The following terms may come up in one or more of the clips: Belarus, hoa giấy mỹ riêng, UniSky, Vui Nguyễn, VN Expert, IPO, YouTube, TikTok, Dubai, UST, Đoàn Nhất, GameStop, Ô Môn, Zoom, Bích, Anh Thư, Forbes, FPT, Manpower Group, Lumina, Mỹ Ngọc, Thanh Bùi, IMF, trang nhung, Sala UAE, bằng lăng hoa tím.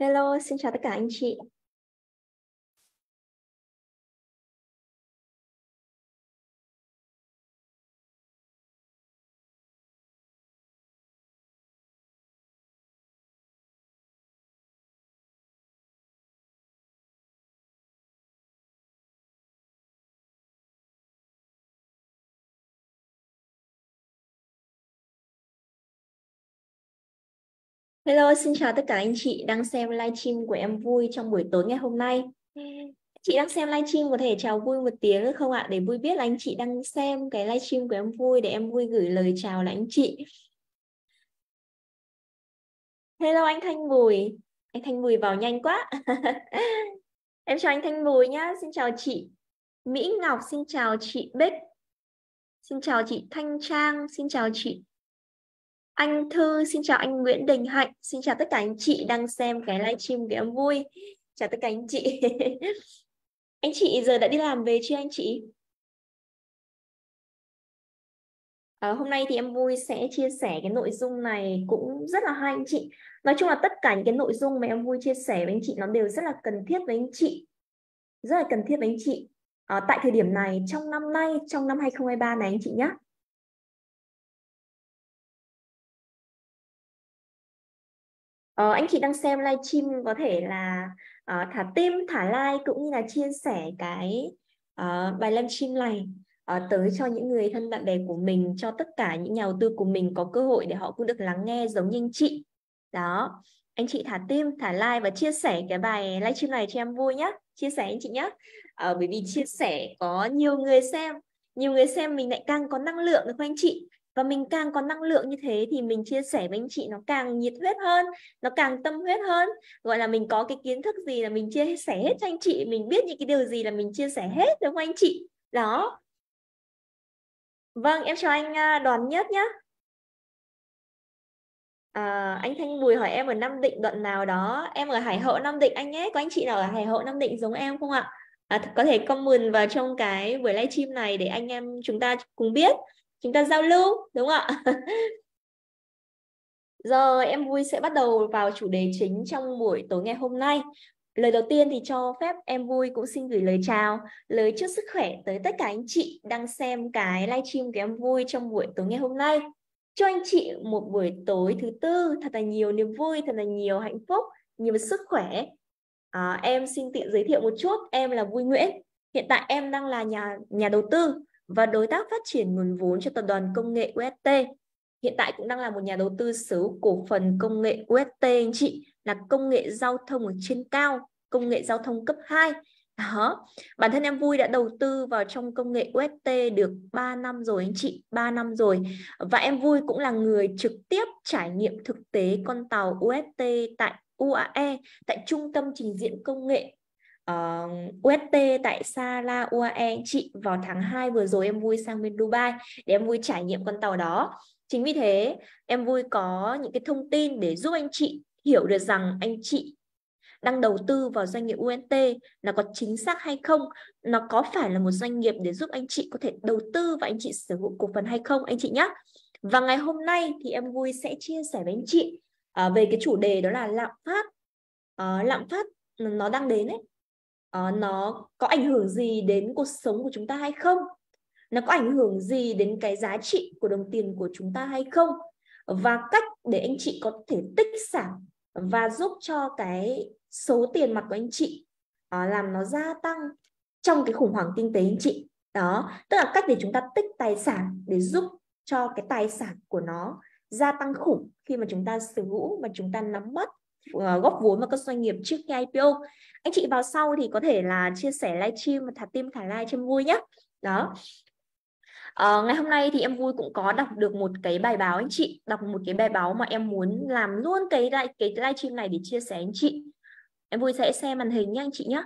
Hello, xin chào tất cả anh chị. Hello, xin chào tất cả anh chị đang xem livestream của em Vui trong buổi tối ngày hôm nay. Chị đang xem livestream có thể chào Vui một tiếng được không ạ? Để Vui biết là anh chị đang xem cái livestream của em Vui để em Vui gửi lời chào lại anh chị. Hello anh Thanh Bùi. Anh Thanh Bùi vào nhanh quá. Em chào anh Thanh Bùi nhá. Xin chào chị Mỹ Ngọc, xin chào chị Bích. Xin chào chị Thanh Trang, xin chào chị Anh Thư, xin chào anh Nguyễn Đình Hạnh, xin chào tất cả anh chị đang xem cái livestream của em Vui. Chào tất cả anh chị. Anh chị giờ đã đi làm về chưa anh chị? Hôm nay thì em Vui sẽ chia sẻ cái nội dung này cũng rất là hay anh chị. Nói chung là tất cả những cái nội dung mà em Vui chia sẻ với anh chị nó đều rất là cần thiết với anh chị. Rất là cần thiết với anh chị. Tại thời điểm này, trong năm nay, trong năm 2023 này anh chị nhé. Anh chị đang xem livestream có thể là thả tim, thả like cũng như là chia sẻ cái bài livestream này tới cho những người thân bạn bè của mình, cho tất cả những nhà đầu tư của mình có cơ hội để họ cũng được lắng nghe giống như anh chị. Đó, anh chị thả tim, thả like và chia sẻ cái bài livestream này cho em Vui nhé. Chia sẻ anh chị nhé. Bởi vì chia sẻ có nhiều người xem mình lại càng có năng lượng được không anh chị? Và mình càng có năng lượng như thế thì mình chia sẻ với anh chị nó càng nhiệt huyết hơn, nó càng tâm huyết hơn. Gọi là mình có cái kiến thức gì là mình chia sẻ hết cho anh chị, mình biết những cái điều gì là mình chia sẻ hết đúng không anh chị? Đó. Vâng, em chào anh Đoàn Nhất nhé. Anh Thanh Bùi hỏi em ở Nam Định đoạn nào đó. Em ở Hải Hậu Nam Định anh nhé. Có anh chị nào ở Hải Hậu Nam Định giống em không ạ? Có thể comment vào trong cái buổi livestream này để anh em chúng ta cùng biết. Chúng ta giao lưu, đúng không ạ? Giờ em Vui sẽ bắt đầu vào chủ đề chính trong buổi tối ngày hôm nay. Lời đầu tiên thì cho phép em Vui cũng xin gửi lời chào, lời chúc sức khỏe tới tất cả anh chị đang xem cái livestream của em Vui trong buổi tối ngày hôm nay. Cho anh chị một buổi tối thứ tư thật là nhiều niềm vui, thật là nhiều hạnh phúc, nhiều sức khỏe. Em xin tự giới thiệu một chút, em là Vui Nguyễn. Hiện tại em đang là nhà đầu tư và đối tác phát triển nguồn vốn cho tập đoàn công nghệ UST. Hiện tại cũng đang là một nhà đầu tư sở hữu cổ phần công nghệ UST anh chị, là công nghệ giao thông ở trên cao, công nghệ giao thông cấp 2. Đó. Bản thân em Vui đã đầu tư vào trong công nghệ UST được 3 năm rồi anh chị, 3 năm rồi. Và em Vui cũng là người trực tiếp trải nghiệm thực tế con tàu UST tại UAE, tại trung tâm trình diễn công nghệ UST tại Sala UAE anh chị. Vào tháng 2 vừa rồi em Vui sang bên Dubai để em Vui trải nghiệm con tàu đó. Chính vì thế em Vui có những cái thông tin để giúp anh chị hiểu được rằng anh chị đang đầu tư vào doanh nghiệp UST là có chính xác hay không, nó có phải là một doanh nghiệp để giúp anh chị có thể đầu tư và anh chị sở hữu cổ phần hay không anh chị nhé. Và ngày hôm nay thì em Vui sẽ chia sẻ với anh chị về cái chủ đề đó là lạm phát. Lạm phát nó đang đến đấy. Nó có ảnh hưởng gì đến cuộc sống của chúng ta hay không? Nó có ảnh hưởng gì đến cái giá trị của đồng tiền của chúng ta hay không? Và cách để anh chị có thể tích sản và giúp cho cái số tiền mặt của anh chị làm nó gia tăng trong cái khủng hoảng kinh tế anh chị. Đó, tức là cách để chúng ta tích tài sản để giúp cho cái tài sản của nó gia tăng khủng khi mà chúng ta sở hữu và chúng ta nắm bắt góp vốn vào các doanh nghiệp trước khi IPO. Anh chị vào sau thì có thể là chia sẻ livestream và thả tim thả like cho em Vui nhé. Đó. Ngày hôm nay thì em Vui cũng có đọc được một cái bài báo anh chị, đọc một cái bài báo mà em muốn làm luôn cái livestream này để chia sẻ anh chị. Em Vui sẽ xem màn hình nhé anh chị nhé.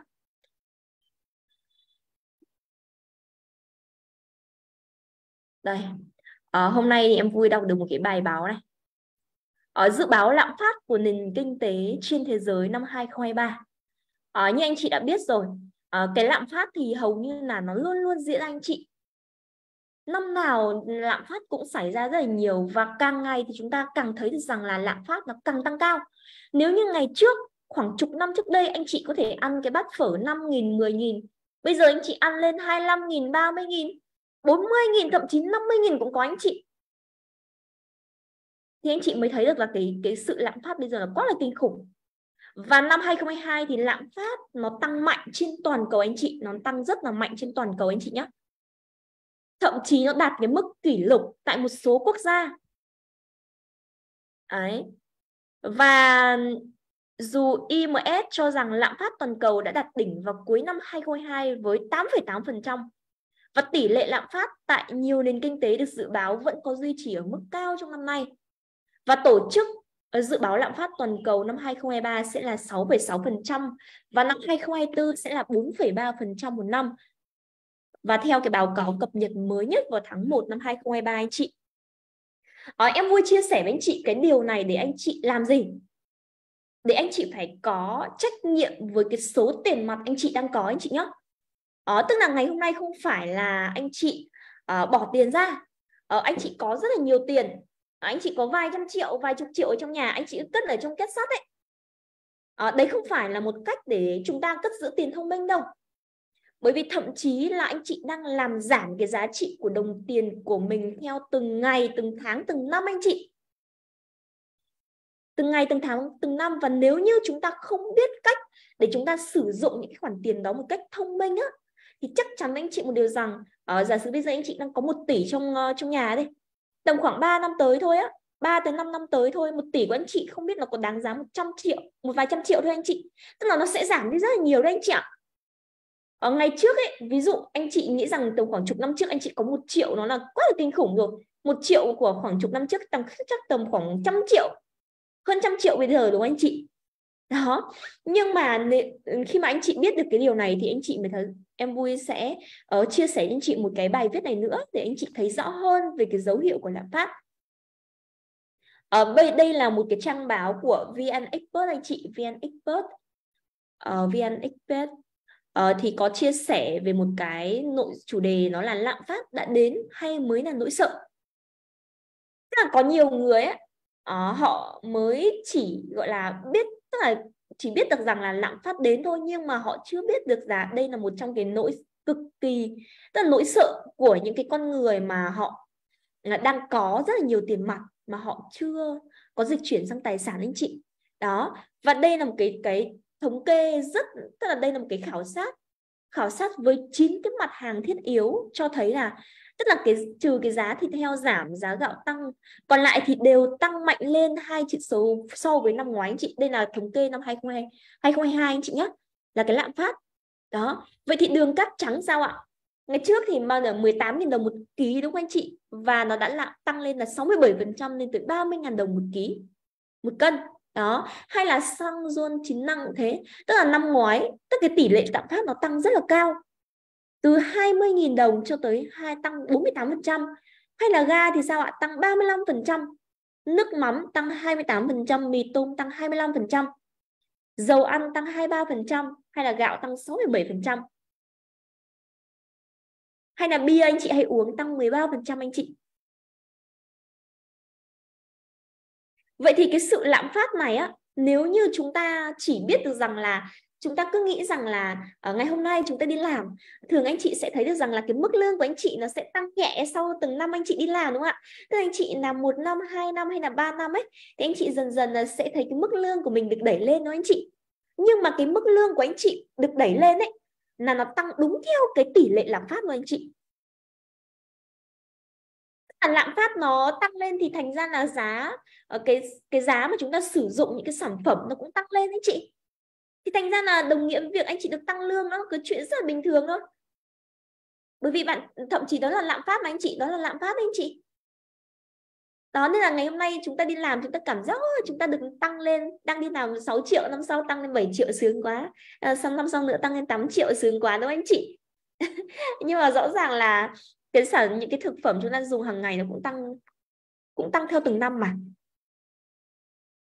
Đây. Hôm nay thì em Vui đọc được một cái bài báo này. Dự báo lạm phát của nền kinh tế trên thế giới năm 2023. Như anh chị đã biết rồi, cái lạm phát thì hầu như là nó luôn luôn diễn ra anh chị. Năm nào lạm phát cũng xảy ra rất là nhiều và càng ngày thì chúng ta càng thấy được rằng là lạm phát nó càng tăng cao. Nếu như ngày trước khoảng chục năm trước đây anh chị có thể ăn cái bát phở 5.000, 10.000. Bây giờ anh chị ăn lên 25.000, 30.000, 40.000, thậm chí 50.000 cũng có anh chị. Thì anh chị mới thấy được là cái sự lạm phát bây giờ là quá là kinh khủng. Và năm 2022 thì lạm phát nó tăng mạnh trên toàn cầu anh chị. Nó tăng rất là mạnh trên toàn cầu anh chị nhé. Thậm chí nó đạt cái mức kỷ lục tại một số quốc gia. Đấy. Và dù IMF cho rằng lạm phát toàn cầu đã đạt đỉnh vào cuối năm 2022 với 8,8%. Và tỷ lệ lạm phát tại nhiều nền kinh tế được dự báo vẫn có duy trì ở mức cao trong năm nay. Và tổ chức dự báo lạm phát toàn cầu năm 2023 sẽ là 6,6% và năm 2024 sẽ là 4,3% một năm. Và theo cái báo cáo cập nhật mới nhất vào tháng 1 năm 2023 anh chị. Em vui chia sẻ với anh chị cái điều này để anh chị làm gì? Để anh chị phải có trách nhiệm với cái số tiền mặt anh chị đang có anh chị nhé. Tức là ngày hôm nay không phải là anh chị bỏ tiền ra. Anh chị có rất là nhiều tiền. Anh chị có vài trăm triệu, vài chục triệu ở trong nhà, anh chị cất ở trong két sắt đấy. Đấy không phải là một cách để chúng ta cất giữ tiền thông minh đâu. Bởi vì thậm chí là anh chị đang làm giảm cái giá trị của đồng tiền của mình theo từng ngày, từng tháng, từng năm anh chị. Từng ngày, từng tháng, từng năm. Và nếu như chúng ta không biết cách để chúng ta sử dụng những cái khoản tiền đó một cách thông minh á, thì chắc chắn anh chị một điều rằng giả sử bây giờ anh chị đang có 1 tỷ trong nhà đây. Tầm khoảng 3 năm tới thôi á, 3 tới 5 năm tới thôi, 1 tỷ của anh chị không biết nó có đáng giá 100 triệu, một vài trăm triệu thôi anh chị. Tức là nó sẽ giảm đi rất là nhiều đấy anh chị ạ. Ở ngày trước ấy, ví dụ anh chị nghĩ rằng tầm khoảng chục năm trước anh chị có 1 triệu nó là quá là kinh khủng rồi. 1 triệu của khoảng chục năm trước chắc tầm khoảng trăm triệu, hơn trăm triệu bây giờ đúng không anh chị? Đó. Nhưng mà khi mà anh chị biết được cái điều này thì anh chị mới thấy, em Vui sẽ chia sẻ với anh chị một cái bài viết này nữa để anh chị thấy rõ hơn về cái dấu hiệu của lạm phát. Đây là một cái trang báo của VN Expert anh chị, VN Expert thì có chia sẻ về một cái chủ đề nó là lạm phát đã đến hay mới là nỗi sợ. Tức là có nhiều người ấy, họ mới chỉ gọi là biết, tức là chỉ biết được rằng là lạm phát đến thôi, nhưng mà họ chưa biết được là đây là một trong cái nỗi cực kỳ, tức là nỗi sợ của những cái con người mà họ đang có rất là nhiều tiền mặt mà họ chưa có dịch chuyển sang tài sản anh chị. Đó, và đây là một cái thống kê rất, tức là đây là một cái khảo sát với 9 cái mặt hàng thiết yếu cho thấy là, tức là trừ cái giá thịt heo giảm, giá gạo tăng, còn lại thì đều tăng mạnh lên 2 chữ số so với năm ngoái anh chị. Đây là thống kê năm 2022 anh chị nhé, là cái lạm phát. Đó. Vậy thì đường cát trắng sao ạ? Ngày trước thì mà 18.000 đồng một ký đúng không anh chị? Và nó đã tăng lên là 67% lên tới 30.000 đồng một ký, một cân. Đó, hay là xăng RON chính năng cũng thế. Tức là năm ngoái, tức cái tỷ lệ lạm phát nó tăng rất là cao, từ 20.000 đồng cho tới tăng 48%. Hay là ga thì sao ạ? Tăng 35%. Nước mắm tăng 28%, mì tôm tăng 25%. Dầu ăn tăng 23%, hay là gạo tăng 6,7%. Hay là bia anh chị hay uống tăng 13% anh chị. Vậy thì cái sự lạm phát này á, nếu như chúng ta chỉ biết được rằng là chúng ta cứ nghĩ rằng là ngày hôm nay chúng ta đi làm, thường anh chị sẽ thấy được rằng là cái mức lương của anh chị nó sẽ tăng nhẹ sau từng năm anh chị đi làm đúng không ạ? Tức là anh chị làm 1 năm, 2 năm hay là 3 năm ấy, thì anh chị dần dần là sẽ thấy cái mức lương của mình được đẩy lên đó anh chị. Nhưng mà cái mức lương của anh chị được đẩy lên ấy là nó tăng đúng theo cái tỷ lệ lạm phát của anh chị. Lạm phát nó tăng lên thì thành ra là giá, cái giá mà chúng ta sử dụng những cái sản phẩm nó cũng tăng lên anh chị. Thì thành ra là đồng nghĩa với việc anh chị được tăng lương, nó cứ chuyện rất là bình thường thôi. Bởi vì bạn thậm chí đó là lạm phát mà anh chị, đó là lạm phát anh chị. Đó, nên là ngày hôm nay chúng ta đi làm chúng ta cảm giác chúng ta được tăng lên, đang đi làm 6 triệu, năm sau tăng lên 7 triệu sướng quá. Năm sau nữa tăng lên 8 triệu sướng quá đúng không anh chị? Nhưng mà rõ ràng là những cái thực phẩm chúng ta dùng hàng ngày nó cũng tăng theo từng năm mà.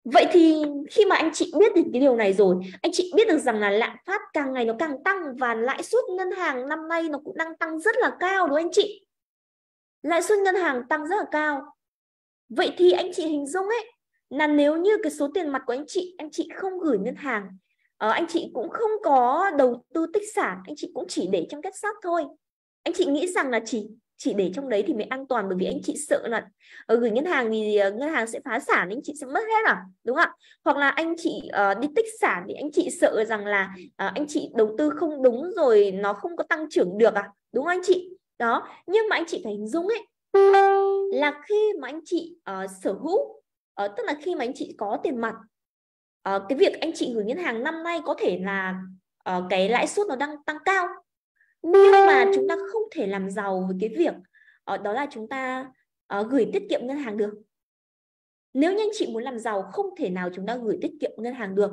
Vậy thì khi mà anh chị biết được cái điều này rồi, anh chị biết được rằng là lạm phát càng ngày nó càng tăng, và lãi suất ngân hàng năm nay nó cũng đang tăng rất là cao đúng không anh chị? Lãi suất ngân hàng tăng rất là cao. Vậy thì anh chị hình dung ấy, là nếu như cái số tiền mặt của anh chị không gửi ngân hàng anh chị cũng không có đầu tư tích sản, anh chị cũng chỉ để trong kết sắt thôi. Anh chị nghĩ rằng là chỉ để trong đấy thì mới an toàn, bởi vì anh chị sợ là gửi ngân hàng thì ngân hàng sẽ phá sản, anh chị sẽ mất hết à, đúng không ạ? Hoặc là anh chị đi tích sản thì anh chị sợ rằng là anh chị đầu tư không đúng rồi nó không có tăng trưởng được à, đúng không anh chị? Đó, nhưng mà anh chị phải hình dung ấy là khi mà anh chị sở hữu, tức là khi mà anh chị có tiền mặt, cái việc anh chị gửi ngân hàng năm nay có thể là cái lãi suất nó đang tăng cao, nhưng mà chúng ta không thể làm giàu với cái việc đó là chúng ta gửi tiết kiệm ngân hàng được. Nếu như anh chị muốn làm giàu, không thể nào chúng ta gửi tiết kiệm ngân hàng được.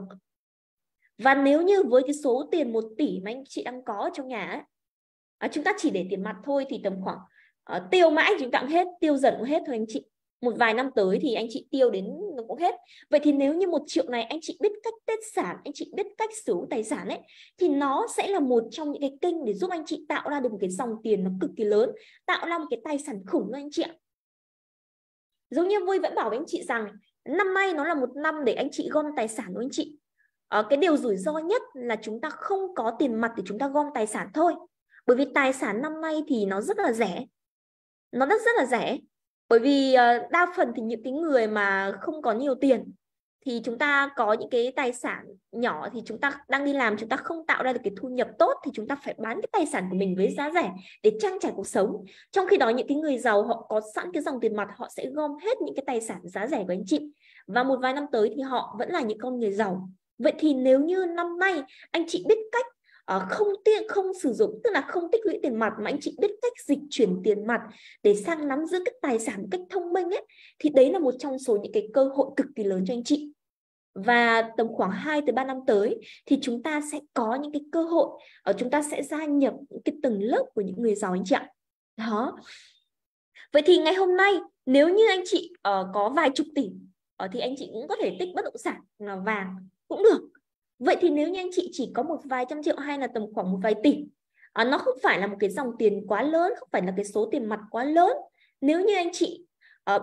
Và nếu như với cái số tiền 1 tỷ mà anh chị đang có trong nhà ấy, chúng ta chỉ để tiền mặt thôi thì tầm khoảng tiêu mãi chúng ta cũng hết, tiêu dần cũng hết thôi anh chị. Một vài năm tới thì anh chị tiêu đến nó cũng hết. Vậy thì nếu như 1 triệu này anh chị biết cách tiết sản, anh chị biết cách sở hữu tài sản ấy, thì nó sẽ là một trong những cái kênh để giúp anh chị tạo ra được một cái dòng tiền nó cực kỳ lớn, tạo ra một cái tài sản khủng đó anh chị ạ. Giống như Vui vẫn bảo với anh chị rằng năm nay nó là một năm để anh chị gom tài sản của anh chị. Cái điều rủi ro nhất là chúng ta không có tiền mặt để chúng ta gom tài sản thôi. Bởi vì tài sản năm nay thì nó rất là rẻ. Nó rất là rẻ. Bởi vì đa phần thì những cái người mà không có nhiều tiền thì chúng ta có những cái tài sản nhỏ, thì chúng ta đang đi làm chúng ta không tạo ra được cái thu nhập tốt thì chúng ta phải bán cái tài sản của mình với giá rẻ để trang trải cuộc sống. Trong khi đó những cái người giàu họ có sẵn cái dòng tiền mặt, họ sẽ gom hết những cái tài sản giá rẻ của anh chị. Và một vài năm tới thì họ vẫn là những con người giàu. Vậy thì nếu như năm nay anh chị biết cách không sử dụng, tức là không tích lũy tiền mặt mà anh chị biết cách dịch chuyển tiền mặt để sang nắm giữ các tài sản một cách thông minh ấy, thì đấy là một trong số những cái cơ hội cực kỳ lớn cho anh chị. Và tầm khoảng 2-3 năm tới thì chúng ta sẽ có những cái cơ hội, chúng ta sẽ gia nhập những cái tầng lớp của những người giàu anh chị ạ. Đó. Vậy thì ngày hôm nay nếu như anh chị có vài chục tỷ thì anh chị cũng có thể tích bất động sản là vàng cũng được. Vậy thì nếu như anh chị chỉ có một vài trăm triệu hay là tầm khoảng một vài tỷ, nó không phải là một cái dòng tiền quá lớn, không phải là cái số tiền mặt quá lớn. Nếu như anh chị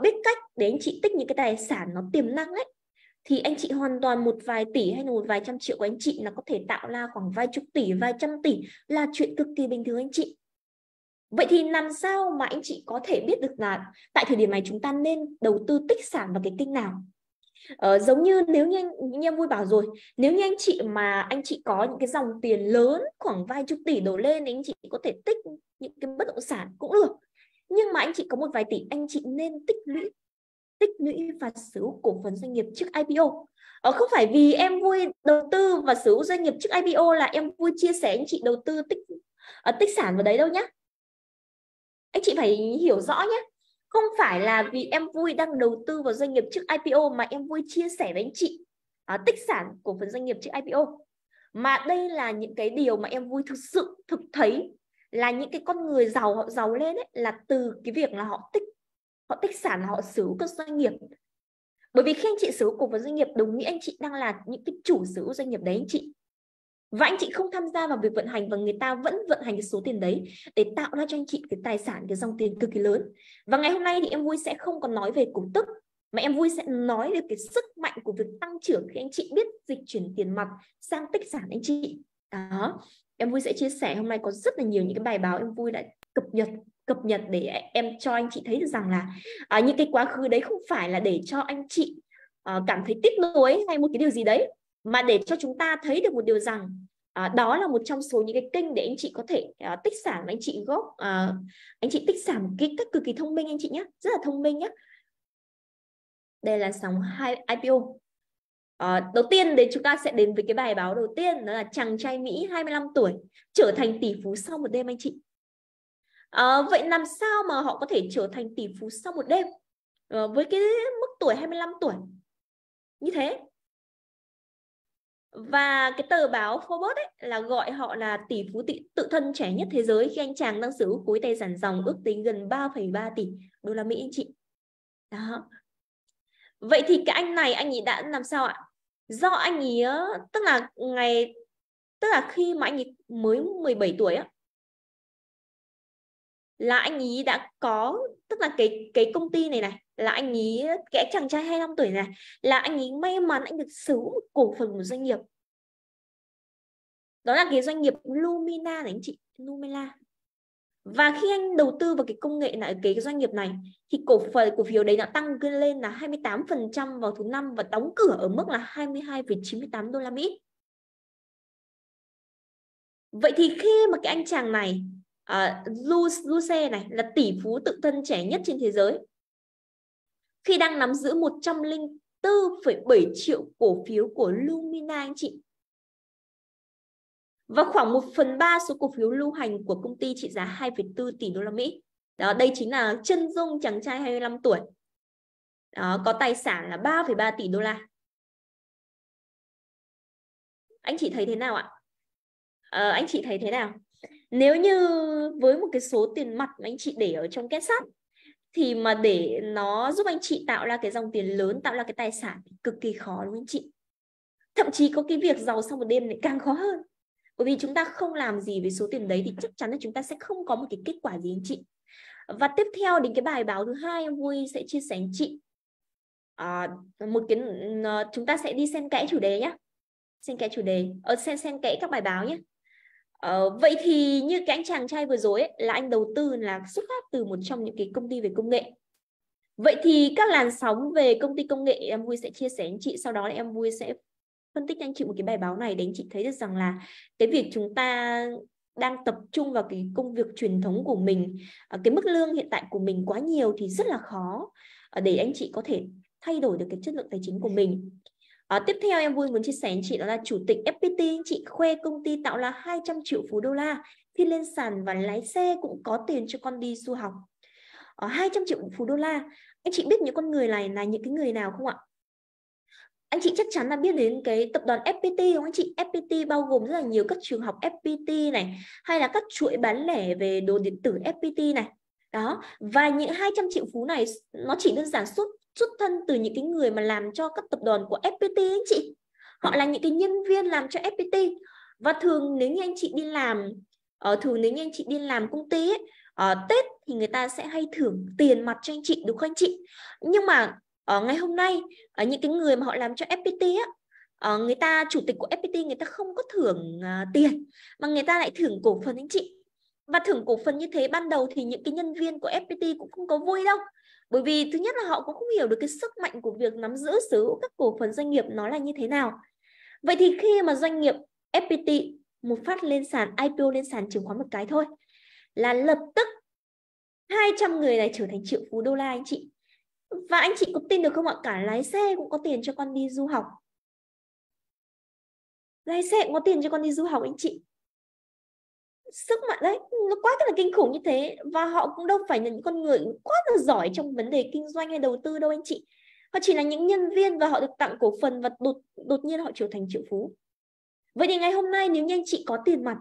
biết cách để anh chị tích những cái tài sản nó tiềm năng ấy, thì anh chị hoàn toàn một vài tỷ hay là một vài trăm triệu của anh chị là có thể tạo ra khoảng vài chục tỷ, vài trăm tỷ là chuyện cực kỳ bình thường anh chị. Vậy thì làm sao mà anh chị có thể biết được là tại thời điểm này chúng ta nên đầu tư tích sản vào cái kênh nào? Giống như nếu như em Vui bảo rồi, nếu như anh chị mà anh chị có những cái dòng tiền lớn khoảng vài chục tỷ đổ lên thì anh chị có thể tích những cái bất động sản cũng được. Nhưng mà anh chị có một vài tỷ, anh chị nên tích lũy và sở hữu cổ phần doanh nghiệp trước IPO. Không phải vì em Vui đầu tư và sở hữu doanh nghiệp trước IPO là em Vui chia sẻ anh chị đầu tư tích sản vào đấy đâu nhé. Anh chị phải hiểu rõ nhé. Không phải là vì em Vui đang đầu tư vào doanh nghiệp trước IPO mà em Vui chia sẻ với anh chị tích sản cổ phần doanh nghiệp trước IPO. Mà đây là những cái điều mà em Vui thực sự thực thấy là những cái con người giàu họ giàu lên ấy, là từ cái việc là họ tích sản, họ sở hữu các doanh nghiệp. Bởi vì khi anh chị sở hữu cổ phần doanh nghiệp, đồng nghĩa anh chị đang là những cái chủ sở hữu doanh nghiệp đấy anh chị. Và anh chị không tham gia vào việc vận hành và người ta vẫn vận hành cái số tiền đấy để tạo ra cho anh chị cái tài sản, cái dòng tiền cực kỳ lớn. Và ngày hôm nay thì em Vui sẽ không còn nói về cổ tức mà em Vui sẽ nói về cái sức mạnh của việc tăng trưởng khi anh chị biết dịch chuyển tiền mặt sang tích sản anh chị. Đó. Em Vui sẽ chia sẻ hôm nay có rất là nhiều những cái bài báo em Vui đã cập nhật để em cho anh chị thấy được rằng là những cái quá khứ đấy không phải là để cho anh chị cảm thấy tiếc nuối hay một cái điều gì đấy, mà để cho chúng ta thấy được một điều rằng đó là một trong số những cái kênh để anh chị có thể tích sản, anh chị góp, anh chị tích sản một cách cực kỳ thông minh anh chị nhé, rất là thông minh nhé. Đây là sóng 2 IPO. Đầu tiên thì chúng ta sẽ đến với cái bài báo đầu tiên, đó là chàng trai Mỹ 25 tuổi trở thành tỷ phú sau một đêm anh chị. Vậy làm sao mà họ có thể trở thành tỷ phú sau một đêm với cái mức tuổi 25 tuổi như thế? Và cái tờ báo Forbes ấy là gọi họ là tỷ phú tự thân trẻ nhất thế giới khi anh chàng đang sở hữu khối tài sản dòng ước tính gần 3,3 tỷ đô la Mỹ anh chị. Đó. Vậy thì cái anh này, anh ấy đã làm sao ạ? Do anh ấy tức là khi mà anh ấy mới 17 tuổi á, là anh ấy đã có, tức là cái công ty này là anh ấy, cái chàng trai 25 tuổi này là anh ấy may mắn anh được sở hữu cổ phần của doanh nghiệp. Đó là cái doanh nghiệp Lumina đấy anh chị, Lumina. Và khi anh đầu tư vào cái công nghệ này, cái doanh nghiệp này thì cổ phiếu đấy đã tăng lên là 28% vào thứ năm và đóng cửa ở mức là 22,98 đô la Mỹ. Vậy thì khi mà cái anh chàng này Luce này là tỷ phú tự thân trẻ nhất trên thế giới, khi đang nắm giữ 104,7 triệu cổ phiếu của Lumina anh chị, và khoảng 1/3 số cổ phiếu lưu hành của công ty trị giá 2,4 tỷ đô la Mỹ. Đó, đây chính là chân dung chàng trai 25 tuổi. Đó, có tài sản là 3,3 tỷ đô la. Anh chị thấy thế nào ạ? Anh chị thấy thế nào? Nếu như với một cái số tiền mặt mà anh chị để ở trong két sắt thì mà để nó giúp anh chị tạo ra cái dòng tiền lớn, tạo ra cái tài sản cực kỳ khó đúng không anh chị? Thậm chí có cái việc giàu sau một đêm lại càng khó hơn. Bởi vì chúng ta không làm gì với số tiền đấy thì chắc chắn là chúng ta sẽ không có một cái kết quả gì anh chị. Và tiếp theo đến cái bài báo thứ hai em Vui sẽ chia sẻ anh chị. Chúng ta sẽ đi xen kẽ chủ đề nhé. Xen kẽ chủ đề, xen kẽ các bài báo nhé. Vậy thì như cái anh chàng trai vừa rồi ấy, là anh đầu tư là xuất phát từ một trong những cái công ty về công nghệ. Vậy thì các làn sóng về công ty công nghệ em Vui sẽ chia sẻ anh chị. Sau đó em Vui sẽ phân tích anh chị một cái bài báo này để anh chị thấy được rằng là cái việc chúng ta đang tập trung vào cái công việc truyền thống của mình, cái mức lương hiện tại của mình quá nhiều thì rất là khó để anh chị có thể thay đổi được cái chất lượng tài chính của mình. Tiếp theo em Vui muốn chia sẻ anh chị đó là chủ tịch FPT anh chị khoe công ty tạo là 200 triệu phú đô la khi lên sàn và lái xe cũng có tiền cho con đi du học. 200 triệu phú đô la, anh chị biết những con người này là những cái người nào không ạ? Anh chị chắc chắn là biết đến cái tập đoàn FPT đúng không anh chị? FPT bao gồm rất là nhiều các trường học FPT này, hay là các chuỗi bán lẻ về đồ điện tử FPT này. Đó, và những 200 triệu phú này nó chỉ đơn giản xuất thân từ những cái người mà làm cho các tập đoàn của FPT anh chị. Họ là những cái nhân viên làm cho FPT. Và thường nếu như anh chị đi làm công ty ấy, Tết thì người ta sẽ hay thưởng tiền mặt cho anh chị đúng không anh chị? Nhưng mà ngày hôm nay những cái người mà họ làm cho FPT á, người ta chủ tịch của FPT người ta không có thưởng tiền mà người ta lại thưởng cổ phần anh chị. Và thưởng cổ phần như thế ban đầu thì những cái nhân viên của FPT cũng không có vui đâu. Bởi vì thứ nhất là họ cũng không hiểu được cái sức mạnh của việc nắm giữ sở hữu các cổ phần doanh nghiệp nó là như thế nào. Vậy thì khi mà doanh nghiệp FPT một phát lên sàn IPO, lên sàn chứng khoán một cái thôi là lập tức 200 người này trở thành triệu phú đô la anh chị. Và anh chị có tin được không ạ? Cả lái xe cũng có tiền cho con đi du học. Lái xe cũng có tiền cho con đi du học anh chị. Sức mạnh đấy, nó quá là kinh khủng như thế. Và họ cũng đâu phải là những con người quá là giỏi trong vấn đề kinh doanh hay đầu tư đâu anh chị. Họ chỉ là những nhân viên và họ được tặng cổ phần và đột nhiên họ trở thành triệu phú. Vậy thì ngày hôm nay nếu như anh chị có tiền mặt,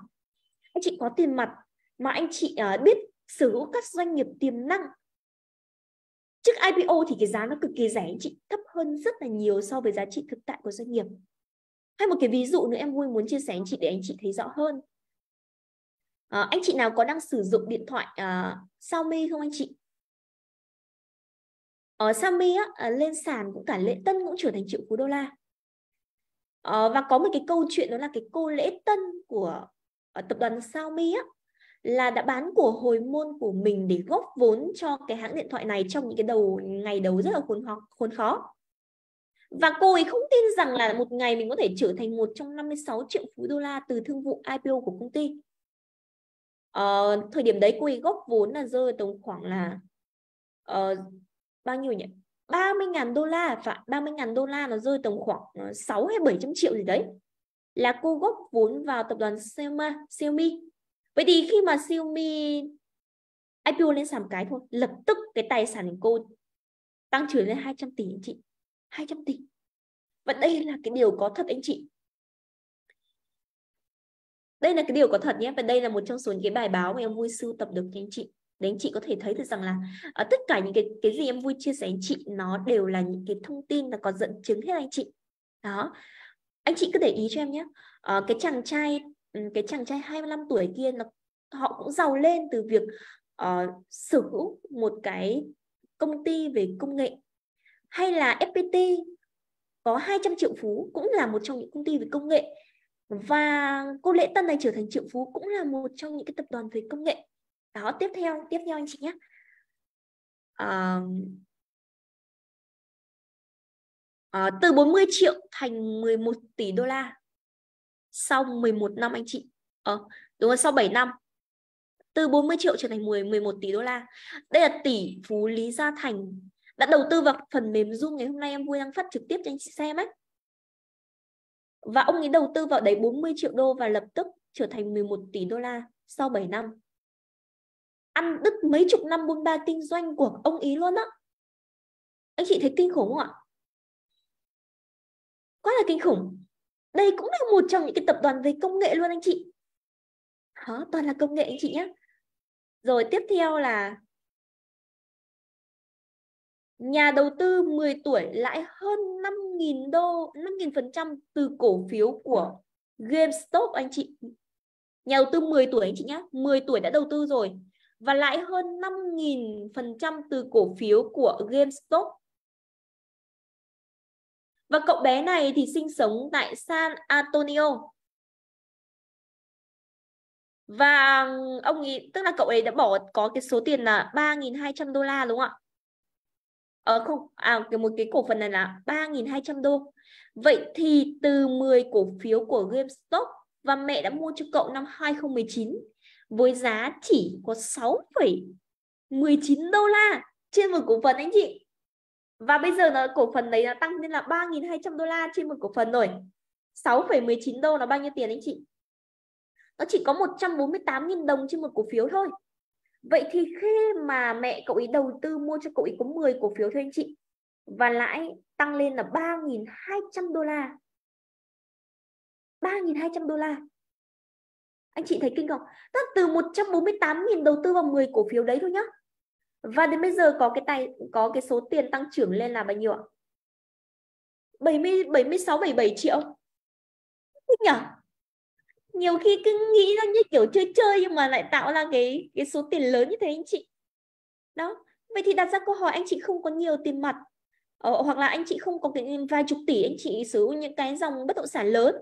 anh chị có tiền mặt mà anh chị biết sở hữu các doanh nghiệp tiềm năng, trước IPO thì cái giá nó cực kỳ rẻ anh chị, thấp hơn rất là nhiều so với giá trị thực tại của doanh nghiệp. Hay một cái ví dụ nữa em Vui muốn chia sẻ anh chị để anh chị thấy rõ hơn. Anh chị nào có đang sử dụng điện thoại Xiaomi không anh chị? Xiaomi á, lên sàn cũng cả Lễ Tân cũng trở thành triệu phú đô la. Và có một cái câu chuyện đó là cái cô Lễ Tân của tập đoàn Xiaomi á, là đã bán của hồi môn của mình để góp vốn cho cái hãng điện thoại này trong những cái ngày đầu rất là khốn khó. Và cô ấy không tin rằng là một ngày mình có thể trở thành một trong 56 triệu phú đô la từ thương vụ IPO của công ty. Thời điểm đấy cô ấy góp vốn là rơi tổng khoảng là bao nhiêu nhỉ? 30.000 đô la, và 30.000 đô la nó rơi tổng khoảng 6 hay 700 triệu gì đấy. Là cô góp vốn vào tập đoàn Xiaomi. Vậy thì khi mà Xiaomi IPO lên sàn cái thôi, lập tức cái tài sản của cô tăng trưởng lên 200 tỷ anh chị. 200 tỷ. Và đây là cái điều có thật anh chị. Đây là cái điều có thật nhé. Và đây là một trong số những cái bài báo mà em Vui sưu tập được cho anh chị. Để anh chị có thể thấy được rằng là tất cả những cái gì em Vui chia sẻ anh chị nó đều là những cái thông tin là có dẫn chứng hết anh chị. Đó. Anh chị cứ để ý cho em nhé. Cái chàng trai 25 tuổi kia họ cũng giàu lên từ việc sở hữu một cái công ty về công nghệ, hay là FPT có 200 triệu phú cũng là một trong những công ty về công nghệ. Và cô Lễ Tân này trở thành triệu phú cũng là một trong những cái tập đoàn về công nghệ. Đó, tiếp theo anh chị nhé. Từ 40 triệu thành 11 tỷ đô la sau 11 năm anh chị. Đúng rồi, sau 7 năm. Từ 40 triệu trở thành 11 tỷ đô la. Đây là tỷ phú Lý Gia Thành đã đầu tư vào phần mềm Zoom ngày hôm nay em Vui đang phát trực tiếp cho anh chị xem ấy. Và ông ấy đầu tư vào đấy 40 triệu đô và lập tức trở thành 11 tỷ đô la sau 7 năm. Ăn đứt mấy chục năm bôn ba kinh doanh của ông ý luôn á. Anh chị thấy kinh khủng không ạ? Quá là kinh khủng. Đây cũng là một trong những cái tập đoàn về công nghệ luôn anh chị. Đó, toàn là công nghệ anh chị nhé. Rồi tiếp theo là nhà đầu tư 10 tuổi lãi hơn 5.000 đô, 5.000% từ cổ phiếu của GameStop anh chị. Nhà đầu tư 10 tuổi anh chị nhé, 10 tuổi đã đầu tư rồi và lãi hơn 5.000% từ cổ phiếu của GameStop. Và cậu bé này thì sinh sống tại San Antonio. Và ông ấy, tức là cậu ấy đã có cái số tiền là 3.200 đô la đúng không ạ? Một cái cổ phần này là 3.200 đô. Vậy thì từ 10 cổ phiếu của GameStop và mẹ đã mua cho cậu năm 2019 với giá chỉ có 6,19 đô la trên một cổ phần anh chị. Và bây giờ nó cổ phần đấy nó tăng lên là 3.200 đô la trên một cổ phần rồi. 6,19 đô là bao nhiêu tiền anh chị? Nó chỉ có 148.000 đồng trên một cổ phiếu thôi. Vậy thì khi mà mẹ cậu ấy đầu tư mua cho cậu ấy có 10 cổ phiếu thôi anh chị. Và lãi tăng lên là 3.200 đô la. 3.200 đô la. Anh chị thấy kinh không? Tức từ 148.000 đầu tư vào 10 cổ phiếu đấy thôi nhá. Và đến bây giờ có cái số tiền tăng trưởng lên là bao nhiêu ạ? 77 triệu. Thích nhỉ? Nhiều khi cứ nghĩ ra như kiểu chơi nhưng mà lại tạo ra cái số tiền lớn như thế anh chị. Đó. Vậy thì đặt ra câu hỏi anh chị không có nhiều tiền mặt. Hoặc là anh chị không có cái vài chục tỷ anh chị sở hữu những cái dòng bất động sản lớn.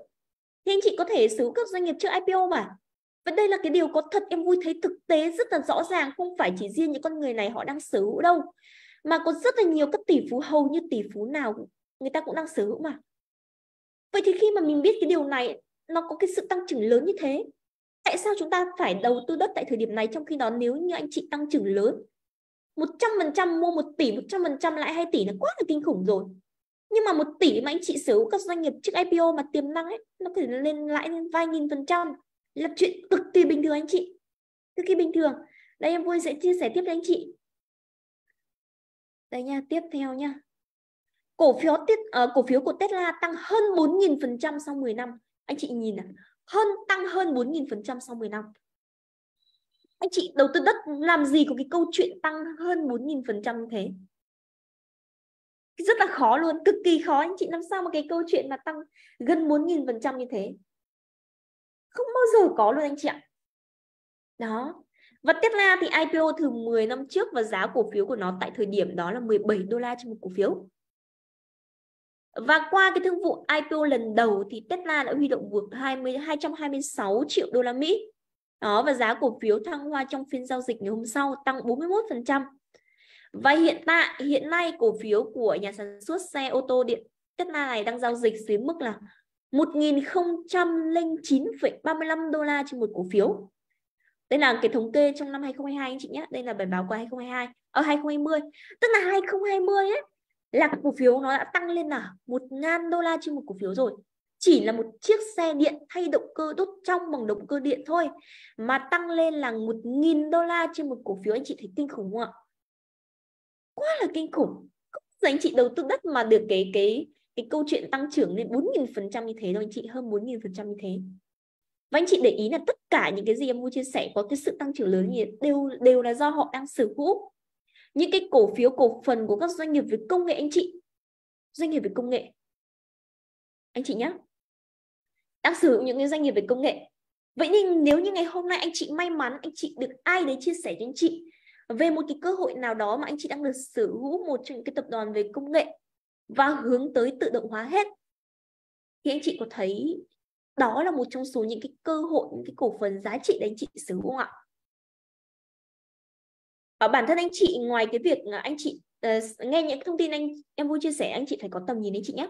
Thì anh chị có thể sở hữu các doanh nghiệp trước IPO mà. Và đây là cái điều có thật em Vui thấy thực tế rất là rõ ràng, không phải chỉ riêng những con người này họ đang sở hữu đâu. Mà có rất là nhiều các tỷ phú, hầu như tỷ phú nào người ta cũng đang sở hữu mà. Vậy thì khi mà mình biết cái điều này, nó có cái sự tăng trưởng lớn như thế, tại sao chúng ta phải đầu tư đất tại thời điểm này? Trong khi đó nếu như anh chị tăng trưởng lớn 100% mua 1 tỷ 100% lại 2 tỷ là quá là kinh khủng rồi. Nhưng mà 1 tỷ mà anh chị sở hữu các doanh nghiệp trước IPO mà tiềm năng ấy, nó có thể lên lãi lên vài nghìn %, là chuyện cực kỳ bình thường anh chị. Cực kỳ bình thường. Đây em Vui sẽ chia sẻ tiếp với anh chị. Đây nha, tiếp theo nha. Cổ phiếu của Tesla tăng hơn 4.000% sau 10 năm. Anh chị nhìn nào, tăng hơn 4.000% sau 10 năm. Anh chị đầu tư đất làm gì có cái câu chuyện tăng hơn 4.000% thế? Rất là khó luôn, cực kỳ khó anh chị, làm sao mà cái câu chuyện mà tăng gần 4.000% như thế. Không bao giờ có luôn anh chị ạ. Đó. Và Tesla thì IPO từ 10 năm trước và giá cổ phiếu của nó tại thời điểm đó là 17 đô la trên một cổ phiếu. Và qua cái thương vụ IPO lần đầu thì Tesla đã huy động vượt 226 triệu đô la Mỹ. Đó, và giá cổ phiếu thăng hoa trong phiên giao dịch ngày hôm sau, tăng 41%. Và hiện nay cổ phiếu của nhà sản xuất xe ô tô điện Tesla này đang giao dịch dưới mức là 1.009,35 đô la trên một cổ phiếu. Đây là cái thống kê trong năm 2022 anh chị nhé, đây là bài báo của 2020. Tức là 2020 ấy là cổ phiếu nó đã tăng lên là 1.000 đô la trên một cổ phiếu rồi. Chỉ là một chiếc xe điện thay động cơ đốt trong bằng động cơ điện thôi mà tăng lên là 1.000 đô la trên một cổ phiếu, anh chị thấy kinh khủng không ạ? Quá là kinh khủng. Anh chị đầu tư đất mà được cái câu chuyện tăng trưởng lên 4.000% như thế thôi anh chị, hơn 4.000% như thế. Và anh chị để ý là tất cả những cái gì em Vui chia sẻ có cái sự tăng trưởng lớn như đều là do họ đang sở hữu những cái cổ phiếu, cổ phần của các doanh nghiệp về công nghệ anh chị. Doanh nghiệp về công nghệ. Anh chị nhé. Đang sử dụng những cái doanh nghiệp về công nghệ. Vậy nên nếu như ngày hôm nay anh chị may mắn, anh chị được ai đấy chia sẻ cho anh chị về một cái cơ hội nào đó mà anh chị đang được sở hữu một trong những cái tập đoàn về công nghệ và hướng tới tự động hóa hết, thì anh chị có thấy đó là một trong số những cái cơ hội, những cái cổ phần giá trị để anh chị sở hữu ạ. Bản thân anh chị ngoài cái việc anh chị nghe những thông tin em Vui chia sẻ, anh chị phải có tầm nhìn anh chị nhé.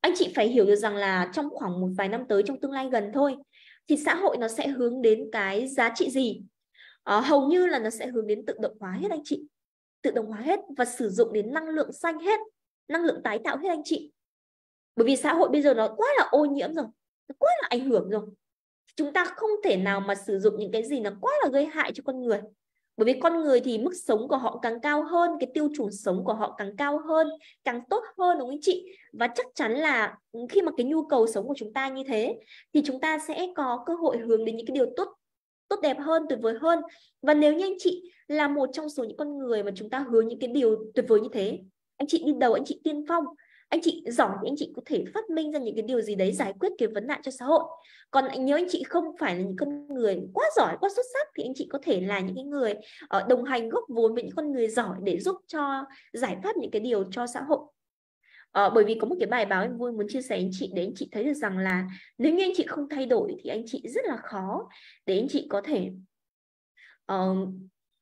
Anh chị phải hiểu được rằng là trong khoảng một vài năm tới, trong tương lai gần thôi, thì xã hội nó sẽ hướng đến cái giá trị gì? Hầu như là nó sẽ hướng đến tự động hóa hết anh chị. Tự động hóa hết và sử dụng đến năng lượng xanh hết, năng lượng tái tạo hết anh chị. Bởi vì xã hội bây giờ nó quá là ô nhiễm rồi, nó quá là ảnh hưởng rồi. Chúng ta không thể nào mà sử dụng những cái gì nó quá là gây hại cho con người. Bởi vì con người thì mức sống của họ càng cao hơn, cái tiêu chuẩn sống của họ càng cao hơn, càng tốt hơn, đúng không anh chị? Và chắc chắn là khi mà cái nhu cầu sống của chúng ta như thế thì chúng ta sẽ có cơ hội hướng đến những cái điều tốt đẹp hơn, tuyệt vời hơn. Và nếu như anh chị là một trong số những con người mà chúng ta hướng những cái điều tuyệt vời như thế, anh chị đi đầu, anh chị tiên phong, anh chị giỏi thì anh chị có thể phát minh ra những cái điều gì đấy giải quyết cái vấn nạn cho xã hội. Còn nếu anh chị không phải là những con người quá giỏi, quá xuất sắc thì anh chị có thể là những cái người đồng hành góp vốn với những con người giỏi để giúp cho giải pháp những cái điều cho xã hội. Bởi vì có một cái bài báo em Vui muốn chia sẻ anh chị để anh chị thấy được rằng là nếu như anh chị không thay đổi thì anh chị rất là khó để anh chị có thể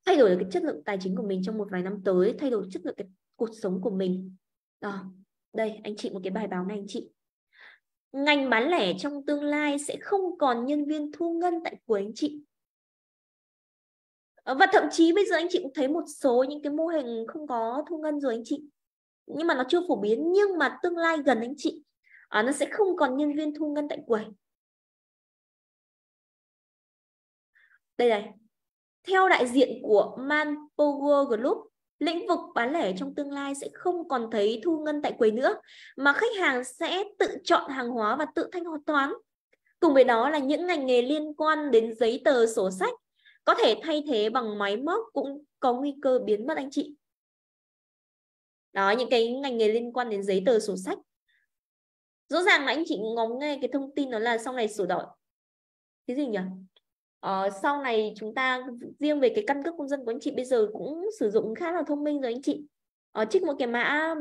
thay đổi được cái chất lượng tài chính của mình trong một vài năm tới, thay đổi chất lượng cái cuộc sống của mình. Đây, anh chị một cái bài báo này anh chị. Ngành bán lẻ trong tương lai sẽ không còn nhân viên thu ngân tại cuối anh chị. Và thậm chí bây giờ anh chị cũng thấy một số những cái mô hình không có thu ngân rồi anh chị. Nhưng mà nó chưa phổ biến, nhưng mà tương lai gần anh chị, nó sẽ không còn nhân viên thu ngân tại quầy. Đây này. Theo đại diện của Manpower Group, lĩnh vực bán lẻ trong tương lai sẽ không còn thấy thu ngân tại quầy nữa, mà khách hàng sẽ tự chọn hàng hóa và tự thanh toán. Cùng với đó là những ngành nghề liên quan đến giấy tờ, sổ sách có thể thay thế bằng máy móc cũng có nguy cơ biến mất anh chị. Đó, những cái ngành nghề liên quan đến giấy tờ, sổ sách. Rõ ràng là anh chị ngóng nghe cái thông tin đó là sau này sổ đỏ. Cái gì nhỉ? Sau này chúng ta riêng về cái căn cước công dân của anh chị bây giờ cũng sử dụng khá là thông minh rồi anh chị. Trích một cái mã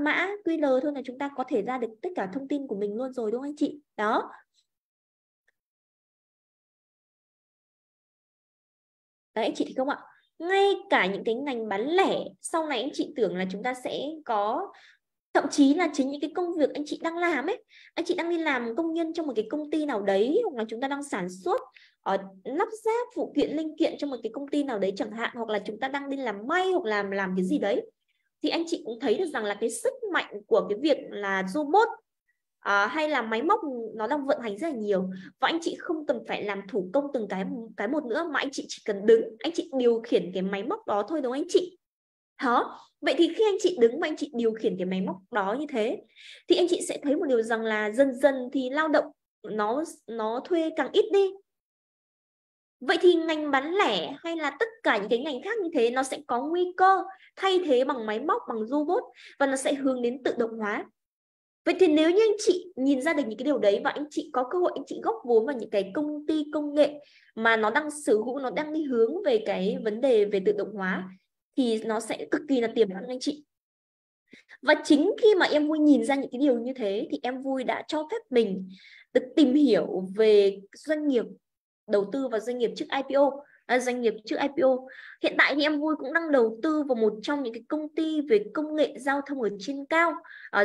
QR thôi là chúng ta có thể ra được tất cả thông tin của mình luôn rồi, đúng không anh chị? Đó. Đấy, anh chị thấy không ạ? Ngay cả những cái ngành bán lẻ sau này anh chị tưởng là chúng ta sẽ có, thậm chí là chính những cái công việc anh chị đang làm ấy, anh chị đang đi làm công nhân trong một cái công ty nào đấy, hoặc là chúng ta đang sản xuất lắp ráp phụ kiện linh kiện trong một cái công ty nào đấy chẳng hạn, hoặc là chúng ta đang đi làm may hoặc làm cái gì đấy, thì anh chị cũng thấy được rằng là cái sức mạnh của cái việc là robot hay là máy móc nó đang vận hành rất là nhiều, và anh chị không cần phải làm thủ công từng cái một nữa, mà anh chị chỉ cần đứng, anh chị điều khiển cái máy móc đó thôi, đúng không anh chị? Đó. Vậy thì khi anh chị đứng và anh chị điều khiển cái máy móc đó như thế thì anh chị sẽ thấy một điều rằng là dần dần thì lao động nó thuê càng ít đi. Vậy thì ngành bán lẻ hay là tất cả những cái ngành khác như thế nó sẽ có nguy cơ thay thế bằng máy móc, bằng robot, và nó sẽ hướng đến tự động hóa. Vậy thì nếu như anh chị nhìn ra được những cái điều đấy và anh chị có cơ hội anh chị góp vốn vào những cái công ty công nghệ mà nó đang sở hữu, nó đang đi hướng về cái vấn đề về tự động hóa, thì nó sẽ cực kỳ là tiềm năng anh chị. Và chính khi mà em Vui nhìn ra những cái điều như thế thì em Vui đã cho phép mình được tìm hiểu về doanh nghiệp đầu tư và doanh nghiệp trước IPO. Doanh nghiệp trước IPO. Hiện tại thì em Vui cũng đang đầu tư vào một trong những cái công ty về công nghệ giao thông ở trên cao,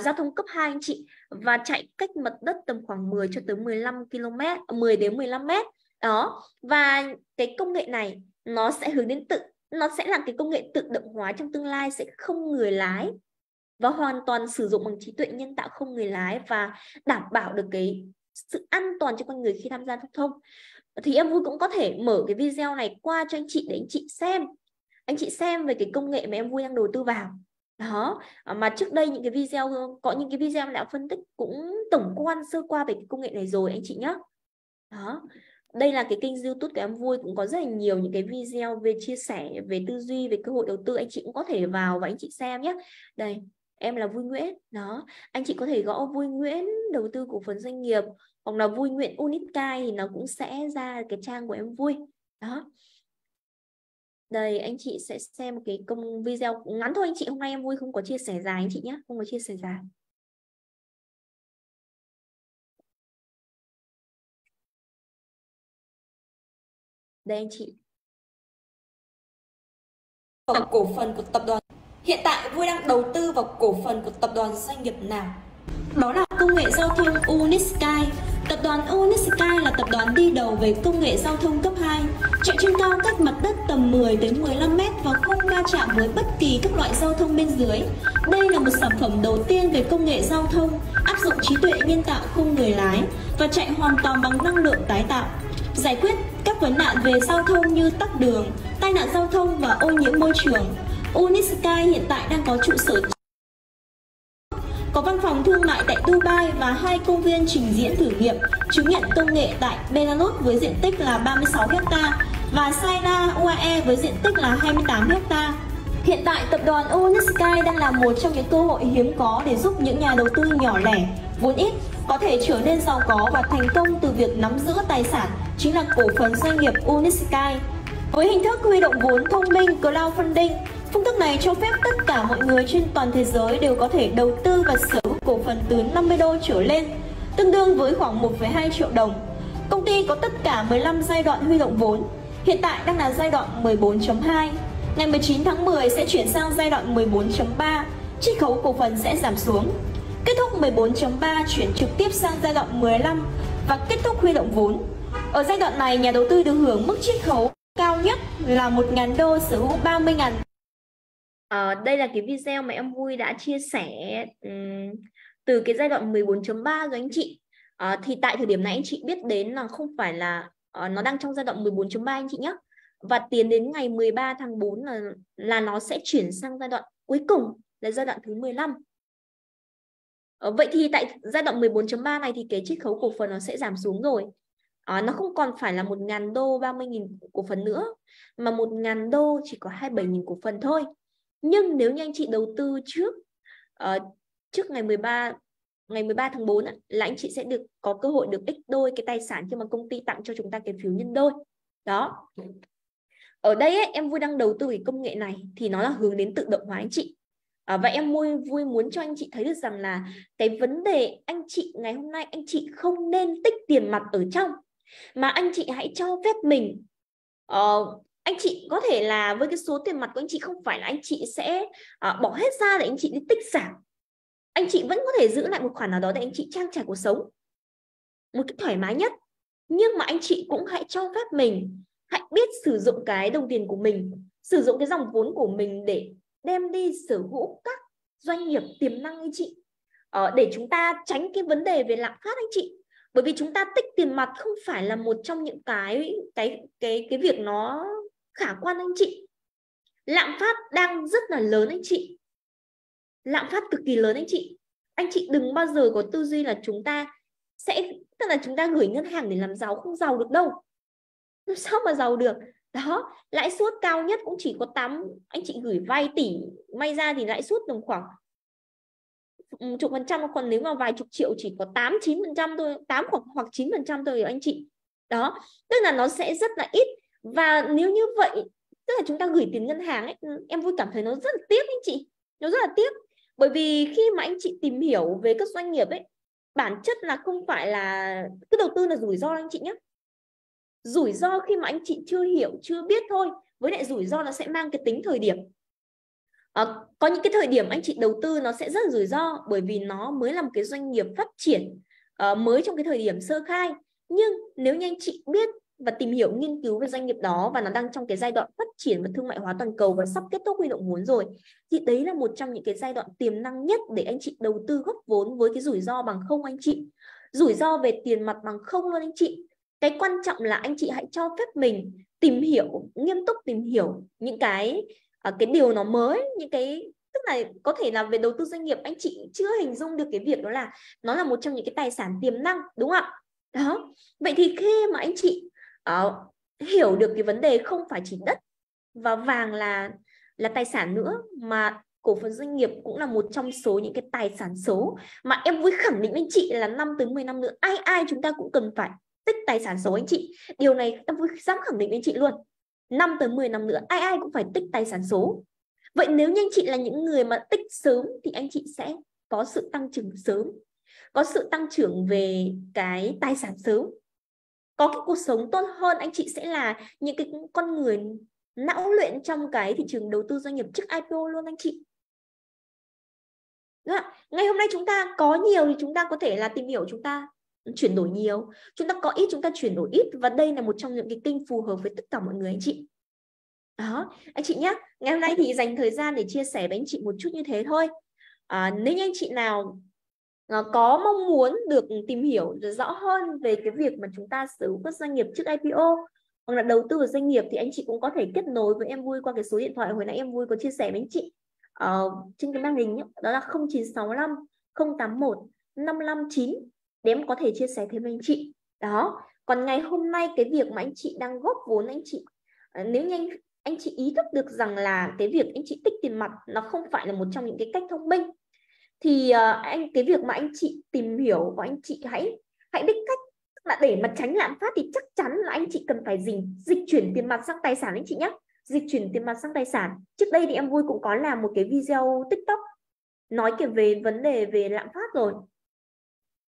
giao thông cấp 2 anh chị, và chạy cách mặt đất tầm khoảng 10 cho tới 15 km, 10 đến 15 m. Đó, và cái công nghệ này nó sẽ hướng đến nó sẽ là cái công nghệ tự động hóa trong tương lai, sẽ không người lái và hoàn toàn sử dụng bằng trí tuệ nhân tạo không người lái, và đảm bảo được cái sự an toàn cho con người khi tham gia giao thông. Thì em Vui cũng có thể mở cái video này qua cho anh chị để anh chị xem. Anh chị xem về cái công nghệ mà em Vui đang đầu tư vào. Đó, mà trước đây những cái video, có những cái video đã phân tích cũng tổng quan sơ qua về cái công nghệ này rồi anh chị nhé. Đó. Đây là cái kênh YouTube của em Vui, cũng có rất là nhiều những cái video về chia sẻ, về tư duy, về cơ hội đầu tư. Anh chị cũng có thể vào và anh chị xem nhé. Đây, em là Vui Nguyễn. Đó, anh chị có thể gõ Vui Nguyễn đầu tư cổ phần doanh nghiệp, hoặc là Vui Nguyễn UniSky thì nó cũng sẽ ra cái trang của em Vui. Đó. Đây, anh chị sẽ xem cái video ngắn thôi anh chị. Hôm nay em Vui không có chia sẻ dài anh chị nhé. Không có chia sẻ dài. Đây anh chị. Vào cổ phần của tập đoàn. Hiện tại Vui đang đầu tư vào cổ phần của tập đoàn doanh nghiệp nào? Đó là công nghệ giao thông UniSky. Tập đoàn UniSky là tập đoàn đi đầu về công nghệ giao thông cấp 2, chạy trên cao cách mặt đất tầm 10 đến 15 m và không va chạm với bất kỳ các loại giao thông bên dưới. Đây là một sản phẩm đầu tiên về công nghệ giao thông, áp dụng trí tuệ nhân tạo không người lái và chạy hoàn toàn bằng năng lượng tái tạo, giải quyết các vấn nạn về giao thông như tắc đường, tai nạn giao thông và ô nhiễm môi trường. UniSky hiện tại đang có trụ sở, có văn phòng thương mại tại Dubai và 2 công viên trình diễn thử nghiệm chứng nhận công nghệ tại Belarus với diện tích là 36 ha và Sala UAE với diện tích là 28 ha. Hiện tại tập đoàn UniSky đang là một trong những cơ hội hiếm có để giúp những nhà đầu tư nhỏ lẻ, vốn ít có thể trở nên giàu có và thành công từ việc nắm giữ tài sản chính là cổ phần doanh nghiệp UniSky. Với hình thức huy động vốn thông minh crowdfunding, phương thức này cho phép tất cả mọi người trên toàn thế giới đều có thể đầu tư và sở hữu cổ phần từ 50 đô trở lên, tương đương với khoảng 1,2 triệu đồng. Công ty có tất cả 15 giai đoạn huy động vốn, hiện tại đang là giai đoạn 14.2. Ngày 19 tháng 10 sẽ chuyển sang giai đoạn 14.3, chiết khấu cổ phần sẽ giảm xuống. Kết thúc 14.3 chuyển trực tiếp sang giai đoạn 15 và kết thúc huy động vốn. Ở giai đoạn này, nhà đầu tư được hưởng mức chiết khấu cao nhất là 1.000 đô sở hữu 30.000. Đây là cái video mà em Vui đã chia sẻ từ cái giai đoạn 14.3 rồi anh chị. Thì tại thời điểm này anh chị biết đến là không phải là nó đang trong giai đoạn 14.3 anh chị nhé. Và tiến đến ngày 13 tháng 4 là nó sẽ chuyển sang giai đoạn cuối cùng là giai đoạn thứ 15. Vậy thì tại giai đoạn 14.3 này thì cái chiết khấu cổ phần nó sẽ giảm xuống rồi. Nó không còn phải là 1.000 đô 30.000 cổ phần nữa, mà 1.000 đô chỉ có 27.000 cổ phần thôi. Nhưng nếu như anh chị đầu tư trước ngày 13 tháng 4 là anh chị sẽ được có cơ hội được ích đôi cái tài sản khi mà công ty tặng cho chúng ta cái phiếu nhân đôi. Đó. Ở đây ấy, em Vui đang đầu tư cái công nghệ này thì nó là hướng đến tự động hóa anh chị. Và em Vui muốn cho anh chị thấy được rằng là cái vấn đề anh chị ngày hôm nay anh chị không nên tích tiền mặt ở trong, mà anh chị hãy cho phép mình. Anh chị có thể là với cái số tiền mặt của anh chị không phải là anh chị sẽ bỏ hết ra để anh chị đi tích sản. Anh chị vẫn có thể giữ lại một khoản nào đó để anh chị trang trải cuộc sống một cách thoải mái nhất. Nhưng mà anh chị cũng hãy cho phép mình, hãy biết sử dụng cái đồng tiền của mình, sử dụng cái dòng vốn của mình để đem đi sở hữu các doanh nghiệp tiềm năng anh chị. Để chúng ta tránh cái vấn đề về lạm phát anh chị. Bởi vì chúng ta tích tiền mặt không phải là một trong những cái việc nó khả quan anh chị. Lạm phát đang rất là lớn anh chị. Lạm phát cực kỳ lớn anh chị. Anh chị đừng bao giờ có tư duy là chúng ta sẽ, tức là chúng ta gửi ngân hàng để làm giàu, không giàu được đâu. Sao mà giàu được? Đó, lãi suất cao nhất cũng chỉ có 8, anh chị gửi vay tỷ, may ra thì lãi suất tầm khoảng chục phần trăm, còn nếu mà vài chục triệu chỉ có 8-9% thôi, 8 hoặc 9% thôi anh chị. Đó, tức là nó sẽ rất là ít. Và nếu như vậy, tức là chúng ta gửi tiền ngân hàng ấy, em Vui cảm thấy nó rất là tiếc anh chị. Nó rất là tiếc. Bởi vì khi mà anh chị tìm hiểu về các doanh nghiệp ấy, bản chất là không phải là cứ đầu tư là rủi ro anh chị nhé. Rủi ro khi mà anh chị chưa hiểu, chưa biết thôi. Với lại rủi ro nó sẽ mang cái tính thời điểm. Có những cái thời điểm anh chị đầu tư nó sẽ rất là rủi ro, bởi vì nó mới là một cái doanh nghiệp phát triển, mới trong cái thời điểm sơ khai. Nhưng nếu như anh chị biết và tìm hiểu, nghiên cứu về doanh nghiệp đó và nó đang trong cái giai đoạn phát triển và thương mại hóa toàn cầu và sắp kết thúc huy động vốn rồi, thì đấy là một trong những cái giai đoạn tiềm năng nhất để anh chị đầu tư góp vốn với cái rủi ro bằng không anh chị. Rủi ro về tiền mặt bằng không luôn anh chị. Cái quan trọng là anh chị hãy cho phép mình tìm hiểu, nghiêm túc tìm hiểu những cái điều nó mới, những cái, tức là có thể là về đầu tư doanh nghiệp anh chị chưa hình dung được cái việc đó là nó là một trong những cái tài sản tiềm năng, đúng không ạ? Đó. Vậy thì khi mà anh chị hiểu được cái vấn đề không phải chỉ đất và vàng là tài sản nữa, mà cổ phần doanh nghiệp cũng là một trong số những cái tài sản số mà em Vui khẳng định anh chị là 5 tới 10 năm nữa ai chúng ta cũng cần phải tích tài sản số anh chị. Điều này em Vui dám khẳng định anh chị luôn. 5 tới 10 năm nữa ai cũng phải tích tài sản số. Vậy nếu như anh chị là những người mà tích sớm thì anh chị sẽ có sự tăng trưởng sớm, có sự tăng trưởng về cái tài sản sớm. có cái cuộc sống tốt hơn, anh chị sẽ là những cái con người não luyện trong cái thị trường đầu tư doanh nghiệp trước IPO luôn anh chị. Đúng không? Ngày hôm nay chúng ta có nhiều thì chúng ta có thể là tìm hiểu, chúng ta chuyển đổi nhiều, chúng ta có ít chúng ta chuyển đổi ít, và đây là một trong những cái kênh phù hợp với tất cả mọi người anh chị. Đó, anh chị nhé, ngày hôm nay thì dành thời gian để chia sẻ với anh chị một chút như thế thôi. Nếu như anh chị nào có mong muốn được tìm hiểu rõ hơn về cái việc mà chúng ta sở hữu các doanh nghiệp trước IPO hoặc là đầu tư vào doanh nghiệp thì anh chị cũng có thể kết nối với em Vui qua cái số điện thoại hồi nãy em Vui có chia sẻ với anh chị trên cái màn hình, đó là 0965 081 559 để em có thể chia sẻ thêm với anh chị. Đó, còn ngày hôm nay cái việc mà anh chị đang góp vốn, anh chị nếu như anh chị ý thức được rằng là cái việc anh chị tích tiền mặt nó không phải là một trong những cái cách thông minh, thì cái việc mà anh chị tìm hiểu và anh chị hãy biết cách là để mà tránh lạm phát thì chắc chắn là anh chị cần phải dịch chuyển tiền mặt sang tài sản anh chị nhé. Dịch chuyển tiền mặt sang tài sản. Trước đây thì em Vui cũng có làm một cái video TikTok nói về vấn đề về lạm phát rồi.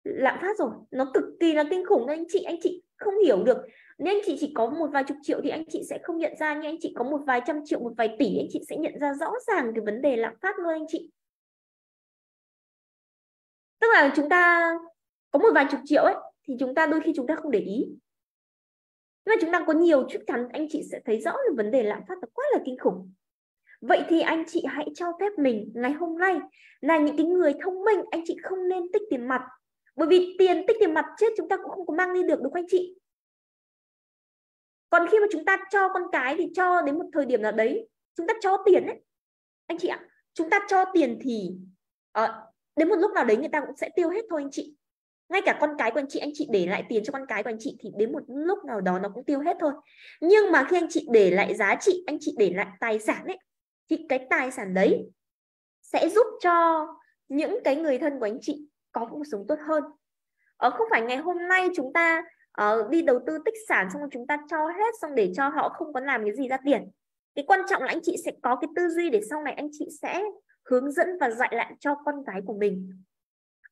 Lạm phát rồi, nó cực kỳ là kinh khủng nên anh chị không hiểu được. Nếu anh chị chỉ có một vài chục triệu thì anh chị sẽ không nhận ra, nhưng anh chị có một vài trăm triệu, một vài tỷ anh chị sẽ nhận ra rõ ràng cái vấn đề lạm phát luôn anh chị. Tức là chúng ta có một vài chục triệu ấy thì chúng ta đôi khi chúng ta không để ý. Nhưng mà chúng ta có nhiều, chắc chắn anh chị sẽ thấy rõ là vấn đề lạm phát nó quá là kinh khủng. Vậy thì anh chị hãy cho phép mình ngày hôm nay là những cái người thông minh, anh chị không nên tích tiền mặt. Bởi vì tích tiền mặt chết chúng ta cũng không có mang đi được đúng không anh chị? Còn khi mà chúng ta cho con cái thì cho đến một thời điểm nào đấy, chúng ta cho tiền ấy. Anh chị ạ, chúng ta cho tiền thì đến một lúc nào đấy người ta cũng sẽ tiêu hết thôi anh chị. Ngay cả con cái của anh chị để lại tiền cho con cái của anh chị thì đến một lúc nào đó nó cũng tiêu hết thôi. Nhưng mà khi anh chị để lại giá trị, anh chị để lại tài sản ấy, thì cái tài sản đấy sẽ giúp cho những cái người thân của anh chị có cuộc sống tốt hơn. Không phải ngày hôm nay chúng ta đi đầu tư tích sản xong rồi chúng ta cho hết xong để cho họ không có làm cái gì ra tiền. Cái quan trọng là anh chị sẽ có cái tư duy để sau này anh chị sẽ hướng dẫn và dạy lại cho con cái của mình.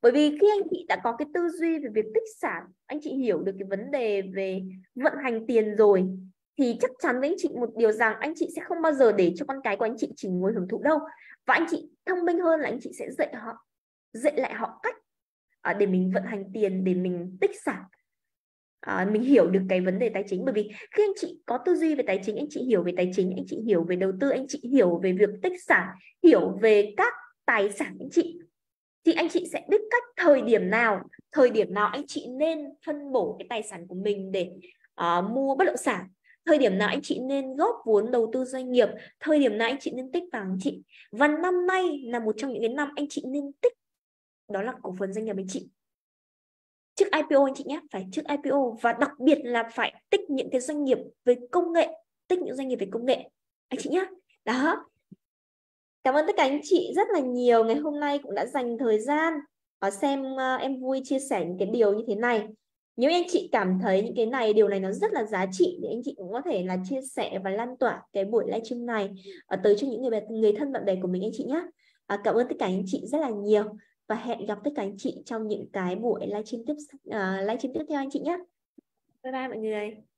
Bởi vì khi anh chị đã có cái tư duy về việc tích sản, anh chị hiểu được cái vấn đề về vận hành tiền rồi, thì chắc chắn với anh chị một điều rằng anh chị sẽ không bao giờ để cho con cái của anh chị chỉ ngồi hưởng thụ đâu. Và anh chị thông minh hơn là anh chị sẽ dạy lại họ cách để mình vận hành tiền, để mình tích sản. Mình hiểu được cái vấn đề tài chính. Bởi vì khi anh chị có tư duy về tài chính, anh chị hiểu về tài chính, anh chị hiểu về đầu tư, anh chị hiểu về việc tích sản, hiểu về các tài sản anh chị, thì anh chị sẽ biết cách thời điểm nào anh chị nên phân bổ cái tài sản của mình để mua bất động sản, thời điểm nào anh chị nên góp vốn đầu tư doanh nghiệp, thời điểm nào anh chị nên tích vàng anh chị. Và năm nay là một trong những cái năm anh chị nên tích, đó là cổ phần doanh nghiệp anh chị. Trước IPO anh chị nhé, phải trước IPO, và đặc biệt là phải tích những cái doanh nghiệp về công nghệ, tích những doanh nghiệp về công nghệ anh chị nhé. Đó. Cảm ơn tất cả anh chị rất là nhiều ngày hôm nay cũng đã dành thời gian xem em Vui chia sẻ những cái điều như thế này. Nếu anh chị cảm thấy những cái điều này nó rất là giá trị thì anh chị cũng có thể là chia sẻ và lan tỏa cái buổi livestream này tới cho những người thân bạn bè của mình anh chị nhé. Cảm ơn tất cả anh chị rất là nhiều và hẹn gặp tất cả anh chị trong những cái buổi livestream tiếp theo anh chị nhé. Bye bye mọi người.